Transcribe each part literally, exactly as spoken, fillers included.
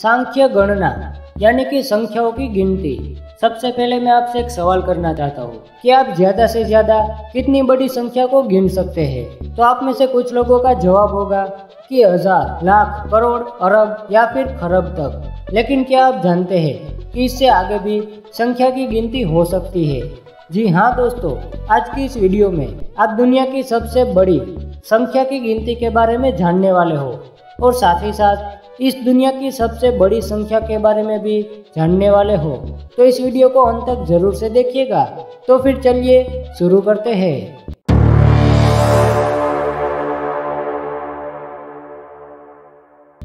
सांख्य गणना यानी कि संख्याओं की गिनती। सबसे पहले मैं आपसे एक सवाल करना चाहता हूँ कि आप ज्यादा से ज्यादा कितनी बड़ी संख्या को गिन सकते हैं। तो आप में से कुछ लोगों का जवाब होगा कि हजार, लाख, करोड़, अरब या फिर खरब तक। लेकिन क्या आप जानते हैं कि इससे आगे भी संख्या की गिनती हो सकती है? जी हाँ दोस्तों, आज की इस वीडियो में आप दुनिया की सबसे बड़ी संख्या की गिनती के बारे में जानने वाले हो और साथ ही साथ इस दुनिया की सबसे बड़ी संख्या के बारे में भी जानने वाले हो। तो इस वीडियो को अंत तक जरूर से देखिएगा। तो फिर चलिए शुरू करते हैं।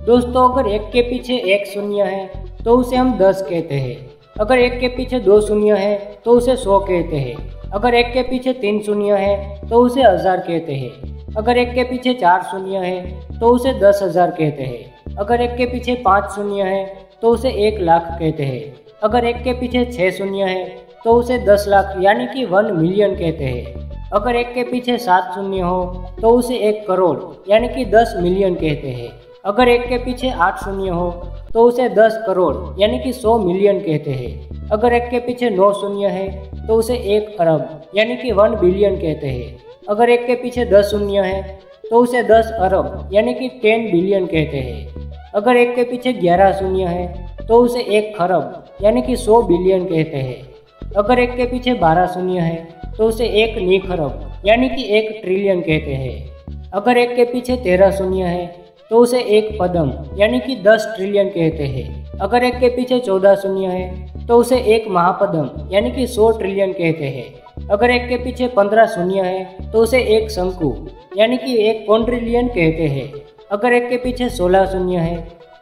दोस्तों, अगर एक के पीछे एक शून्य है तो उसे हम दस कहते हैं। अगर एक के पीछे दो शून्य है तो उसे सौ कहते हैं। अगर एक के पीछे तीन शून्य है तो उसे हजार कहते हैं। अगर एक के पीछे चार शून्य है तो उसे दस हजार कहते हैं। अगर एक के पीछे पाँच शून्य है तो उसे एक लाख कहते हैं। अगर एक के पीछे छः शून्य है तो उसे दस लाख यानी कि वन मिलियन कहते हैं। अगर एक के पीछे सात शून्य हो तो उसे एक करोड़ यानी कि दस मिलियन कहते हैं। अगर एक के पीछे आठ शून्य हो तो उसे दस करोड़ यानी कि सौ मिलियन कहते हैं। अगर एक के पीछे नौ शून्य है तो उसे एक अरब यानी कि वन बिलियन कहते हैं। अगर एक के पीछे दस शून्य है तो उसे दस अरब यानी कि टेन बिलियन कहते हैं। अगर एक के पीछे ग्यारह शून्य है तो उसे एक खरब यानी कि सौ बिलियन कहते हैं। अगर एक के पीछे बारह शून्य है तो उसे एक निखरब यानी कि एक ट्रिलियन कहते हैं। अगर एक के पीछे तेरह शून्य है तो उसे एक पदम यानी कि दस ट्रिलियन कहते हैं। अगर एक के पीछे चौदह शून्य है तो उसे एक महापदम यानी कि सौ ट्रिलियन कहते हैं। अगर एक के पीछे पंद्रह शून्य है तो उसे एक शंकु यानी कि एक कॉन्ट्रिलियन कहते हैं। अगर एक के पीछे सोलह शून्य है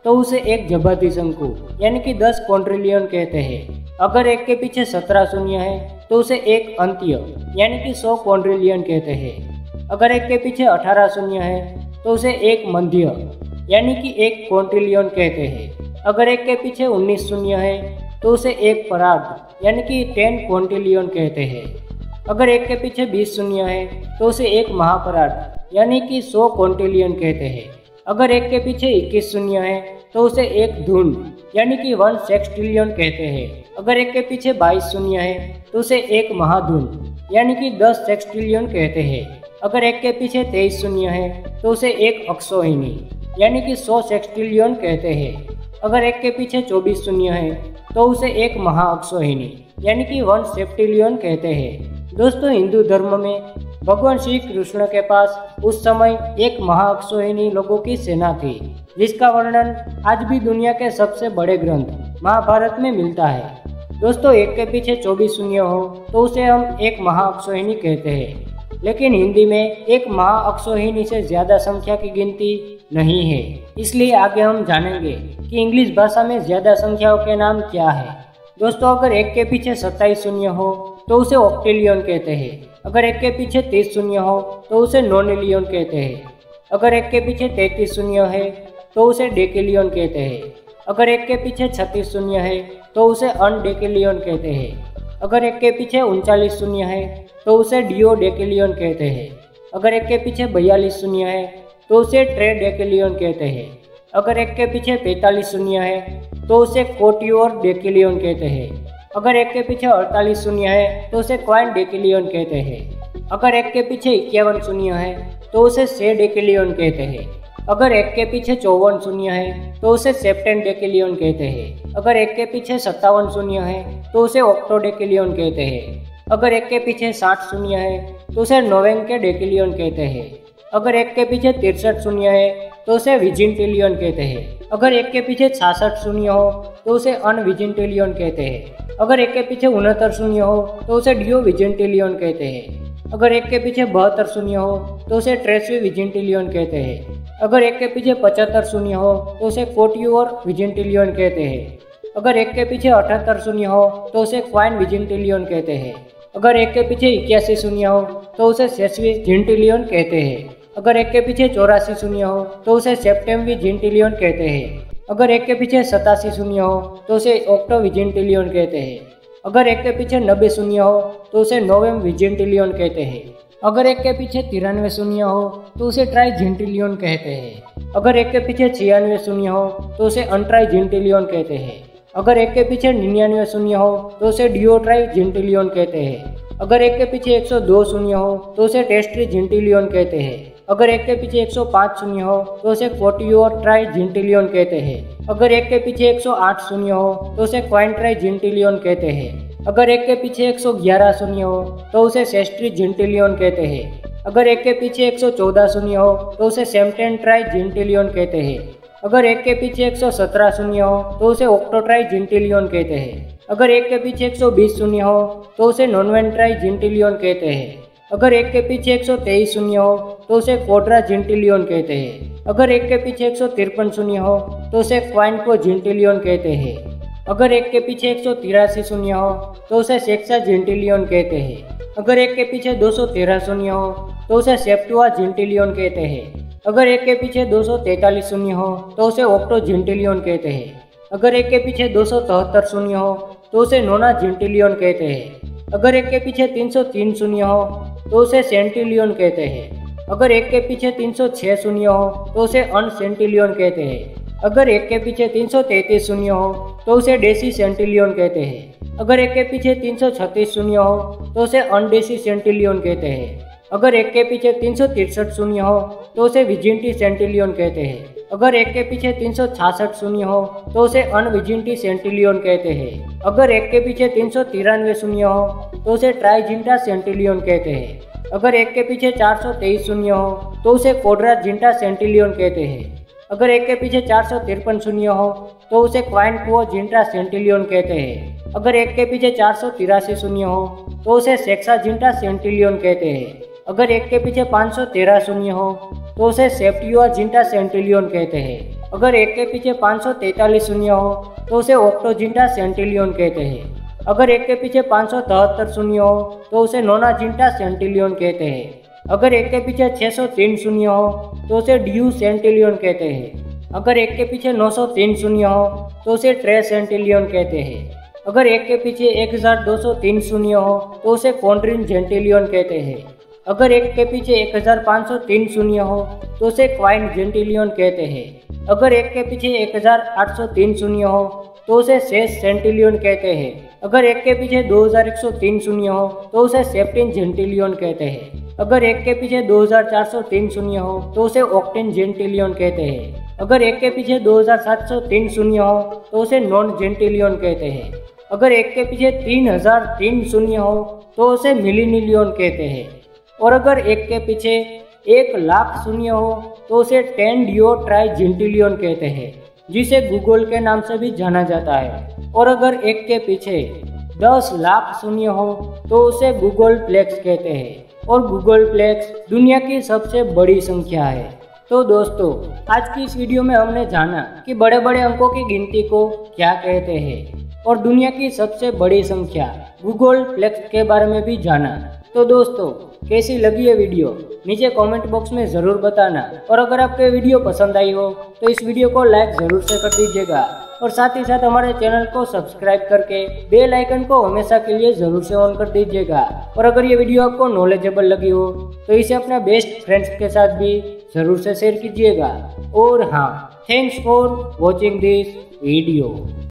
तो उसे एक जबाती शंकु यानी कि दस कॉन्ट्रिलियन कहते हैं। अगर एक के पीछे सत्रह शून्य है तो उसे एक अंत्य यानी कि सौ कॉन्ट्रिलियन कहते हैं। अगर एक के पीछे अठारह शून्य है तो उसे एक मध्य यानी कि एक कॉन्ट्रिलियन कहते हैं। अगर एक के पीछे उन्नीस शून्य है तो उसे एक पराग यानी कि टेन क्वांटिलियन कहते हैं। अगर एक के पीछे बीस शून्य है तो उसे एक महापराग यानी कि सौ क्वांटिलियन कहते हैं। अगर एक के पीछे इक्कीस शून्य है तो उसे एक धुन यानी कि वन सेक्सटिलियन कहते हैं। अगर एक के पीछे बाईस शून्य है तो उसे एक महाधुन यानी कि दस सेक्सटिलियन कहते हैं। अगर एक के पीछे तेईस शून्य है तो उसे एक अक्षोहिणी यानी कि सौ सेक्सटिलियन कहते हैं। अगर एक के पीछे चौबीस शून्य है तो उसे एक महाअक्षोहिणी यानी कि वन सेप्टिलियन कहते हैं। दोस्तों, हिंदू धर्म में भगवान श्री कृष्ण के पास उस समय एक महाअक्षोहिणी लोगों की सेना थी, जिसका वर्णन आज भी दुनिया के सबसे बड़े ग्रंथ महाभारत में मिलता है। दोस्तों, एक के पीछे चौबीस शून्य हो तो उसे हम एक महाअक्षोहिणी कहते हैं। लेकिन हिंदी में एक महाअक्षोहिणी से ज्यादा संख्या की गिनती नहीं है, इसलिए आगे हम जानेंगे कि इंग्लिश भाषा में ज्यादा संख्याओं के नाम क्या है। दोस्तों, अगर एक के पीछे सत्ताईस शून्य हो तो उसे ऑक्टिलियन कहते हैं। अगर एक के पीछे तीस शून्य हो तो उसे नॉनिलियन कहते हैं। अगर एक के पीछे तैंतीस शून्य है तो उसे डेकेलियन कहते हैं। अगर एक के पीछे छत्तीस शून्य है तो उसे अनडेकेलियन कहते हैं। अगर एक के पीछे उनचालीस शून्य है तो उसे डिओडेकेलियन कहते हैं। अगर एक के पीछे बयालीस शून्य है तो उसे ट्रेडेकेलियन कहते हैं। अगर एक के पीछे पैंतालीस शून्य है तो उसे कोटियोर डेकेलियन कहते हैं। अगर एक के पीछे अड़तालीस शून्य है तो उसे क्वाइन डेकेलियन कहते हैं। अगर एक के पीछे इक्यावन शून्य है तो उसे से डेकेलियन कहते हैं। अगर एक के पीछे चौवन शून्य है तो उसे सेप्टेन डेकेलियन कहते हैं। अगर एक के पीछे सत्तावन शून्य है तो उसे ऑक्टोडेकेलियन कहते हैं। अगर एक के पीछे साठ शून्य है तो उसे नोवेंके डेकेलियन कहते हैं। अगर एक के पीछे तिरसठ शून्य है तो उसे विजिंटिलियन कहते हैं। अगर एक के पीछे छियासठ शून्य हो तो उसे अनविजिंटिलियन कहते हैं। अगर एक के पीछे उनहत्तर शून्य हो तो उसे डिओविजिंटिलियन कहते हैं। अगर एक के पीछे बहत्तर शून्य हो तो उसे ट्रेसीविजिंटिलियन कहते हैं। अगर एक के पीछे पचहत्तर शून्य हो तो उसे कोटियोर विजिंटिलियन कहते हैं। अगर एक के पीछे अठहत्तर शून्य हो तो उसे क्वाइन विजिंटिलियन कहते हैं। अगर एक के पीछे इक्यासी शून्य हो तो उसे सेस्विजिंटिलियन कहते हैं। अगर एक के पीछे चौरासी शून्य हो तो उसे सेप्टेम्विजिंटिलियन कहते हैं। अगर एक के पीछे सतासी शून्य हो तो उसे ऑक्टोविजिंटिलियन कहते हैं। अगर एक के पीछे नब्बे शून्य हो तो उसे नोवेमविजिंटिलियन कहते हैं। अगर एक के पीछे तिरानवे शून्य हो तो उसे ट्राई जेंटिलियन कहते हैं। अगर एक के पीछे छियानवे शून्य हो तो उसे अनट्राई जेंटिलियन कहते हैं। अगर एक के पीछे निन्यानवे शून्य हो तो उसे डिओट्राई जेंटिलियन कहते हैं। अगर एक के पीछे एक सौ दो शून्य हो तो उसे टेस्ट्री जेंटिलियन कहते हैं। अगर एक के पीछे एक सौ पाँच शून्य हो तो उसे क्वाटियोट्राई जेंटिलियन कहते हैं। अगर एक के पीछे एक सौ आठ शून्य हो तो उसे क्वाइंट्राई जेंटिलियन कहते हैं। अगर एक के पीछे एक सौ ग्यारह शून्य हो तो उसे सेस्ट्री जेंटिलियन कहते हैं। अगर एक के पीछे एक सौ चौदह शून्य हो तो उसे सेम्टेनट्राई जेंटिलियन कहते हैं। अगर एक के पीछे एक सौ सत्रह शून्य हो तो उसे ऑक्टोट्राई जेंटिलियन कहते हैं। अगर एक के पीछे एक सौ बीस शून्य हो तो उसे नॉनवेंट्राई जेंटिलियन कहते हैं। अगर एक के पीछे एक सौ तेईस शून्य हो तो उसे क्वाड्रा जेंटिलियन कहते हैं। अगर एक के पीछे एक सौ तिरपन शून्य हो तो उसे क्वाइंको जेंटिलियन कहते हैं। अगर एक के पीछे एक सौ तिरासी शून्य हो तो उसे सेक्सा जेंटिलियन कहते हैं। अगर एक के पीछे दो सौ तेरह शून्य हो तो उसे सेप्टुआ जेंटिलियन कहते हैं। अगर एक के पीछे दो सौ तैंतालीस शून्य हो तो उसे ऑक्टो जेंटिलियन कहते हैं। अगर एक के पीछे दो सौ तिहत्तर शून्य हो तो उसे नोना जेंटिलियन कहते हैं। अगर एक के पीछे तीन सौ तीन शून्य हो तो उसे सेंटिलियन कहते हैं। अगर एक के पीछे तीन सौ छः शून्य हो तो उसे अनसेंटिलियन कहते हैं। अगर एक के पीछे तीन सौ तैंतीस शून्य हो तो उसे डेसी सेंटिलियन कहते हैं। अगर एक के पीछे तीन सौ छत्तीस शून्य हो तो उसे अनडेसी सेंटिलियन कहते हैं। अगर एक के पीछे तीन सौ तिरसठ शून्य हो तो उसे विजिंटी सेंटिलियन कहते हैं। अगर एक के पीछे तीन सौ छियासठ शून्य हो तो उसे अनविजिंटी सेंटिलियन कहते हैं। अगर एक के पीछे तीन सौ तिरानवे शून्य हो तो उसे ट्राइजिंटा सेंटिलियन कहते हैं। अगर एक के पीछे चार सौ तेईस शून्य हो तो उसे क्वाड्राजिंटा सेंटिलियन कहते हैं। अगर एक के पीछे चार सौ तिरपन शून्य हो तो उसे क्वाइनक्वाजिंटा सेंटिलियन कहते हैं। अगर एक के पीछे चार सौ तिरासी शून्य हो तो उसे सेक्साजिंटा सेंटिलियन कहते हैं। अगर एक के पीछे पाँच सौ तेरह शून्य हो तो उसे सेप्टियोजिंटा सेंटिलियन कहते हैं। अगर एक के पीछे पाँच सौ तैंतालीस शून्य हो तो उसे ऑक्टोजिंटा सेंटिलियन कहते हैं। अगर एक के पीछे पाँच सौ तिहत्तर शून्य हो तो उसे नोनाजिंटा सेंटिलियन कहते हैं। अगर एक के पीछे छः सौ तीन शून्य हो तो उसे ड्यू सेंटिलियन कहते हैं। अगर एक के पीछे नौ सौ तीन शून्य हो तो उसे ट्रे सेंटिलियन कहते हैं। अगर एक के पीछे एक हज़ार दो सौ तीन शून्य हो तो उसे कॉन्ड्रिन जेंटिलियन कहते हैं। अगर एक के पीछे एक हज़ार पाँच सौ तीन शून्य हो तो उसे क्वाइन जेंटिलियन कहते हैं। अगर एक के पीछे एक हज़ार आठ सौ तीन शून्य हो तो उसे सेस सेंटिलियन कहते हैं। अगर एक के पीछे दो हज़ार एक सौ तीन शून्य हो तो उसे सेप्टिन जेंटिलियन कहते हैं। अगर एक के पीछे दो हज़ार चार सौ तीन शून्य हो तो उसे ऑक्टेन जेंटिलियन कहते हैं। अगर एक के पीछे दो हज़ार सात सौ तीन शून्य हो तो उसे नॉन जेंटिलियन कहते हैं। अगर एक के पीछे तीन हज़ार तीन शून्य हो तो उसे मिलीनिलियन कहते हैं। और अगर एक के पीछे एक लाख शून्य हो तो उसे टेन डियो ट्राई जेंटिलियन कहते हैं, जिसे गूगल के नाम से भी जाना जाता है। और अगर एक के पीछे दस लाख शून्य हो तो उसे गूगलप्लेक्स कहते हैं। और गूगलप्लेक्स दुनिया की सबसे बड़ी संख्या है। तो दोस्तों, आज की इस वीडियो में हमने जाना कि बड़े बड़े अंकों की गिनती को क्या कहते हैं, और दुनिया की सबसे बड़ी संख्या गूगलप्लेक्स के बारे में भी जाना। तो दोस्तों, कैसी लगी ये वीडियो नीचे कमेंट बॉक्स में ज़रूर बताना। और अगर आपको वीडियो पसंद आई हो तो इस वीडियो को लाइक ज़रूर से कर दीजिएगा, और साथ ही साथ हमारे चैनल को सब्सक्राइब करके बेल आइकन को हमेशा के लिए ज़रूर से ऑन कर दीजिएगा। और अगर ये वीडियो आपको नॉलेजेबल लगी हो तो इसे अपने बेस्ट फ्रेंड्स के साथ भी ज़रूर से शेयर कीजिएगा। और हाँ, thanks for watching this video.